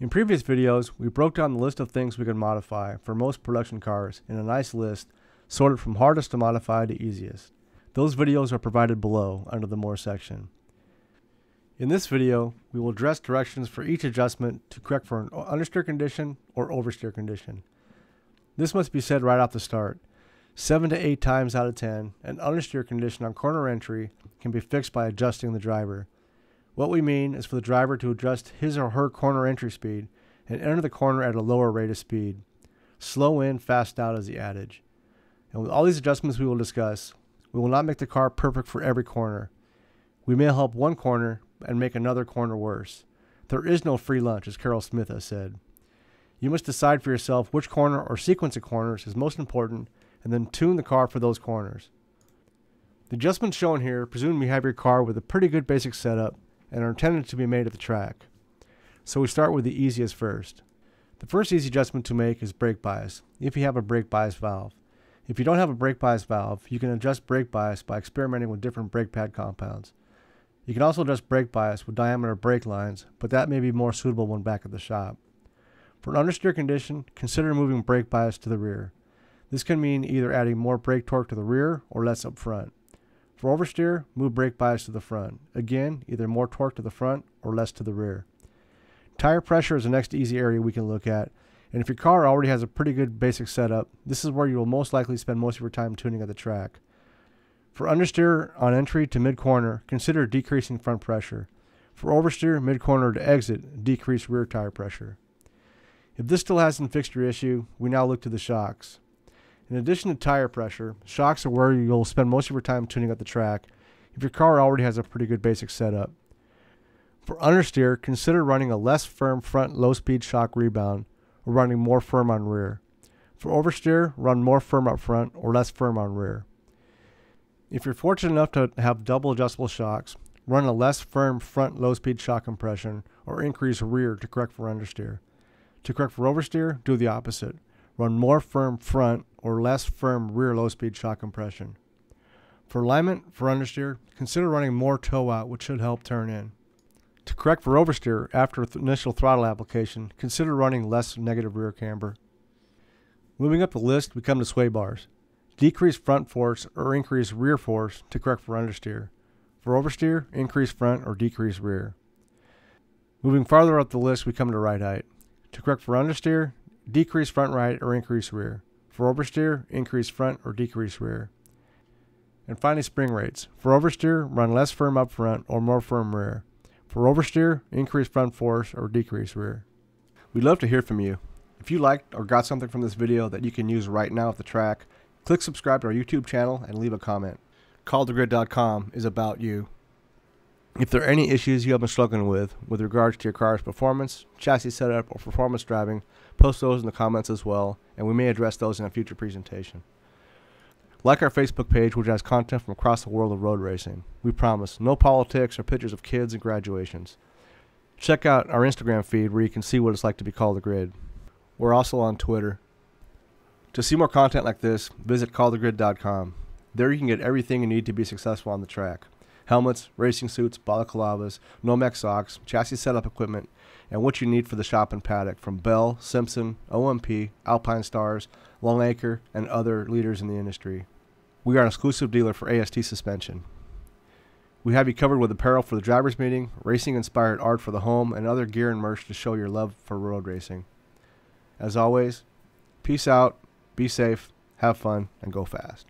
In previous videos, we broke down the list of things we could modify for most production cars in a nice list, sorted from hardest to modify to easiest. Those videos are provided below under the More section. In this video, we will address directions for each adjustment to correct for an understeer condition or oversteer condition. This must be said right off the start. 7 to 8 times out of 10, an understeer condition on corner entry can be fixed by adjusting the driver. What we mean is for the driver to adjust his or her corner entry speed and enter the corner at a lower rate of speed. Slow in, fast out is the adage. And with all these adjustments we will discuss, we will not make the car perfect for every corner. We may help one corner and make another corner worse. There is no free lunch, as Carol Smith has said. You must decide for yourself which corner or sequence of corners is most important and then tune the car for those corners. The adjustments shown here presume you have your car with a pretty good basic setup and are intended to be made at the track. So we start with the easiest first. The first easy adjustment to make is brake bias, if you have a brake bias valve. If you don't have a brake bias valve, you can adjust brake bias by experimenting with different brake pad compounds. You can also adjust brake bias with diameter brake lines, but that may be more suitable when back at the shop. For an understeer condition, consider moving brake bias to the rear. This can mean either adding more brake torque to the rear or less up front. For oversteer, move brake bias to the front. Again, either more torque to the front or less to the rear. Tire pressure is the next easy area we can look at, and if your car already has a pretty good basic setup, this is where you will most likely spend most of your time tuning at the track. For understeer on entry to mid-corner, consider decreasing front pressure. For oversteer, mid-corner to exit, decrease rear tire pressure. If this still hasn't fixed your issue, we now look to the shocks. In addition to tire pressure, shocks are where you'll spend most of your time tuning at the track if your car already has a pretty good basic setup. For understeer, consider running a less firm front low-speed shock rebound or running more firm on rear. For oversteer, run more firm up front or less firm on rear. If you're fortunate enough to have double adjustable shocks, run a less firm front low-speed shock compression or increase rear to correct for understeer. To correct for oversteer, do the opposite. Run more firm front or less firm rear low-speed shock compression. For alignment for understeer, consider running more toe out, which should help turn in. To correct for oversteer after initial throttle application, consider running less negative rear camber. Moving up the list, we come to sway bars. Decrease front force or increase rear force to correct for understeer. For oversteer, increase front or decrease rear. Moving farther up the list, we come to right height. To correct for understeer, decrease front right or increase rear. For oversteer, increase front or decrease rear. And finally, spring rates. For oversteer, run less firm up front or more firm rear. For oversteer, increase front force or decrease rear. We'd love to hear from you. If you liked or got something from this video that you can use right now at the track, click subscribe to our YouTube channel and leave a comment. CallToGrid.com is about you. If there are any issues you have been struggling with regards to your car's performance, chassis setup, or performance driving, post those in the comments as well, and we may address those in a future presentation. Like our Facebook page, which has content from across the world of road racing. We promise no politics or pictures of kids and graduations. Check out our Instagram feed where you can see what it's like to be Call the Grid. We're also on Twitter. To see more content like this, visit CallToGrid.com. There you can get everything you need to be successful on the track. Helmets, racing suits, balaclavas, Nomex socks, chassis setup equipment, and what you need for the shop and paddock from Bell, Simpson, OMP, Alpinestars, Longacre, and other leaders in the industry. We are an exclusive dealer for AST suspension. We have you covered with apparel for the driver's meeting, racing-inspired art for the home, and other gear and merch to show your love for road racing. As always, peace out, be safe, have fun, and go fast.